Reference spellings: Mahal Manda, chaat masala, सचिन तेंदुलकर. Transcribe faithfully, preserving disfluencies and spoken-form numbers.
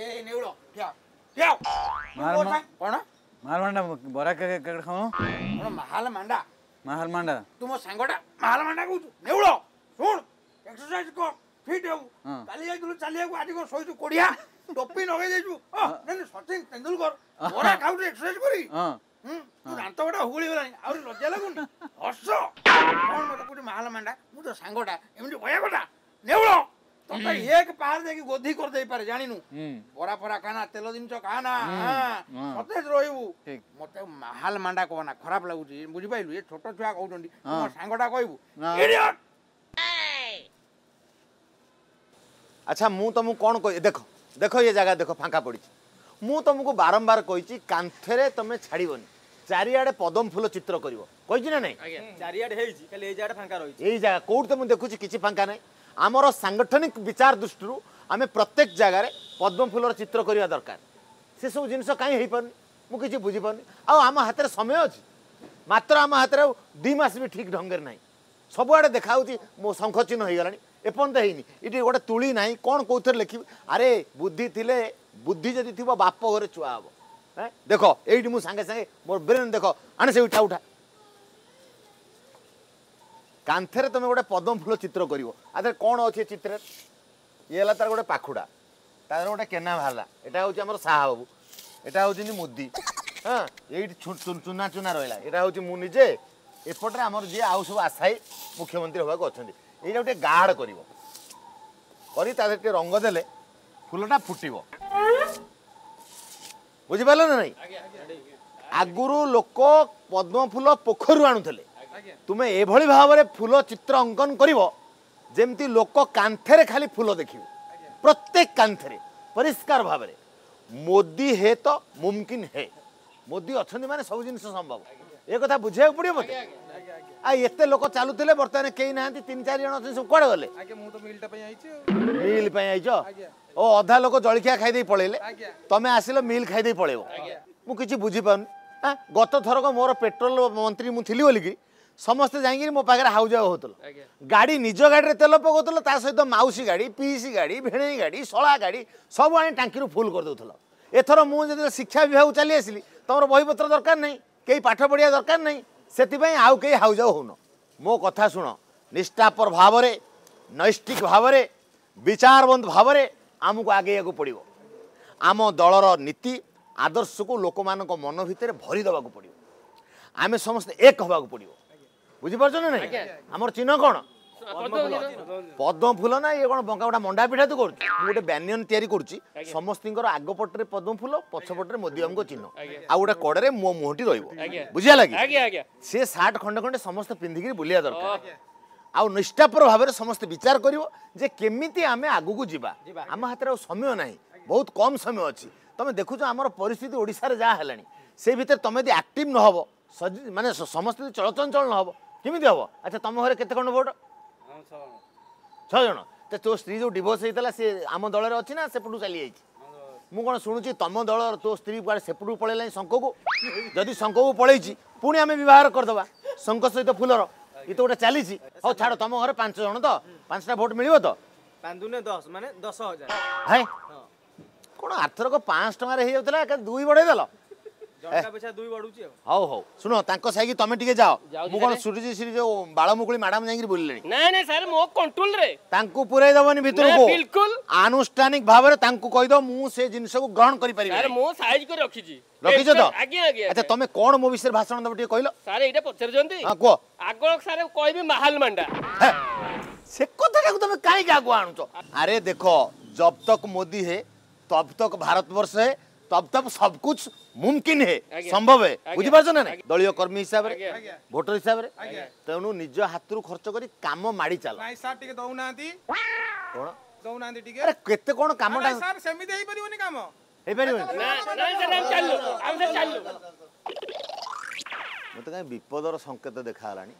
ए निवडो ठेव ठेव कोण महाल मांडा बरा के कड खाऊ कोण महाल मांडा महाल मांडा तुम सांगोटा महाल मांडा को निवडो सुन एक्सरसाइज को फिट हो काली जाइलु चालिया को आदि को सोइतु कोडिया टोपी नगे देजु न सचिन तेंदुलकर बरा खाउ एक्सरसाइज करी हम तू दांत बडा हुगली होलानी और लज्जा लागुनी हसो कोण मत कोडी महाल मांडा मु तो सांगोटा एमडी होया कोटा निवडो तो एक पार देखि गोधी कर दे पारे जानिनु बरा परा खाना तेल दिन चो खाना सतेज रहबू मते महाल मांडा कोना खराब लागु छी बुझि पाइलु ए छोटो छुवा कहउचंडी तू सांगोटा कहबू इडियट। अच्छा मु तुमको कौन को देखो देखो ये जगह देखो फांका पड़ी मु तुमको बारंबार कही कांथरे तुम छाड़बनी चारिड़े पदम फूल चित्र कर ना ना चारिड़े जगह कौट तो मुझे देखुची किसी फांका ना आमर सांगठनिक विचार दृष्टि आम प्रत्येक जगार पद्म फूलर चित्र करवा दरकार से सब जिन कहीं पार्नि मुझे बुझीपारनि आम हाथ समय अच्छी मात्र आम हाथ दुमास भी ठीक ढंग ना सबुआड़े देखा मो शंख चिन्ह हो गला एपर्त होटी गोटे तुली ना कौन कौ थे लिखी अरे बुद्धि थिले बुद्धि जदि थी बाप घर छुआ हे देख ये मुझे सांगे सांगे मोर ब्रेन देख आने से उठा उठा कांथर तुम गोटे पद्म फूल चित्र कर आधे कौन अच्छे चित्र ये है तार गोटे पाखुड़ा तार गोटे केना बाहर यहाँ हूँ आम साहबाबू यहाँ हूँ मोदी हाँ ये चुना चुना रहा यहाँ हूँ मुझे एपटे आमर जी आउ सब आशायी मुख्यमंत्री होगा अच्छा ये गोटे गाढ़ कर रंग दे फुलटा फुटब बुझीपार ना ना आगुरी लोक पद्म फूल पोखर आणुले तुम्हें एभली भाव में फूल चित्र अंकन करमती लोक कांथरे खाली फूल देखिए प्रत्येक कांथरे परिष्कार भाव में मोदी है तो मुमकिन है मोदी अच्छा माने सब जिन संभव ये कथा बुझाक पड़े मत आते लोक चलुले बर्तमान कई ना तीन चार जन अच्छे सब कड़े गले मिल ओ अधा लोक जलखिया खाई पलैले तुम्हें आसल मिल खाई पलैब मुझे बुझीपार गत थरक मोर पेट्रोल मंत्री मुझी बोलिकी समस्ते जा मो पाखे हाउजा होल गाड़ी निज गाड़ी तेल पकाउल ता सहित मौसी गाड़ी पीसी गाड़ी भेणई गाड़ी शला गाड़ी सब आने टांकी फुल कर दूल एथर मुझे शिक्षा विभाग चली आसली तुम बहीपत्र दरकार नहीं कई पाठ पढ़िया दरकार नहीं से आउ कई हाउजाऊ होन मो कथा शुण निष्ठापर भाव में नैष्टिक भाव में विचारवंत भाव में आमको आगे पड़ो आम दलर नीति आदर्श को लोक मान मन भितर भरी देवाक पड़ो आम समस्त एक होगा पड़ो बुझीपार ना ना आमर चिन्ह कौन पद्म फूल ना ये कौन बंका गोटा मंडा पिठा तो कर गोटे बैनियन तैयारी कर समस्त आगपटे पद्म फूल पछपटे मोदी बाबू चिन्ह आ गोटे कड़े मो मुहटी रुझा लगे सी सार्ट खंडे खंडे समस्त पिंधिक बुलिया दरकार आ निष्ठापर भाव में समस्त विचार करमी आम आगू जावा आम हाथ समय ना बहुत कम समय अच्छी तुम देखु आम परिस्थिति ओडार जहाँ है से भितर तुम यदि आक्टिव न हो मानने समस्त चलचंचल न हो किमी हम अच्छा तुम घर केत खंड भोट छह जन तो तो स्त्री जो डिवोर्स होता सी आम दल में अच्छी ना सेपटू चली जाइए मु कौन शुणुची तुम दल तो स्त्री कड़े सेपटू पलैला शंख को जदि शंख को पलैची पुणी आम बहर करदे शंख सहित फूलर ये तो गोटे चली हाँ छाड़ तुम घर पांच जन तो पांचटा भोट मिल तो दस मान दस हजार है कौन आर्थरक पाँच टकर दुई बढ़ेदेल हाउ हाउ सुनो तांको साइकी तमे टिके जाओ मु कोन सुरजी श्री जो बाळमुकुली मैडम जाई बोलले नै नै सर मो कंट्रोल रे तांको पुरै दबनी भितर को बिल्कुल आनुष्ठानिक भाव रे तांको कहि दो मु से जिंस को ग्रहण करि परिबे अरे मो साइज को रखी जी रखी जो तो आगे आगे अच्छा तमे कोन मो विषय भाषण दब टिके कहिलो सर एटा पचर जंती हां को आगो सर कहबे महाल मांडा से कथा को तमे काई का आगो आनु तो अरे देखो जब तक मोदी है तब तक भारतवर्ष है तब तब सब कुछ मुमकिन है संभव है बुझीपार ना ना दलियों कर्मी हिसाब से भोटर हिसाब से तेणु निज हाथ रु खर्च करी काम माड़ी चल नाइ सर टिके दउ नांती कोन दउ नांती टिके अरे केते कोन काम नाइ सर सेमिते ही परियोनी काम हे परियोनी नाइ सर चल हम से चल मते काई विपदर संकेत देखा हलानी।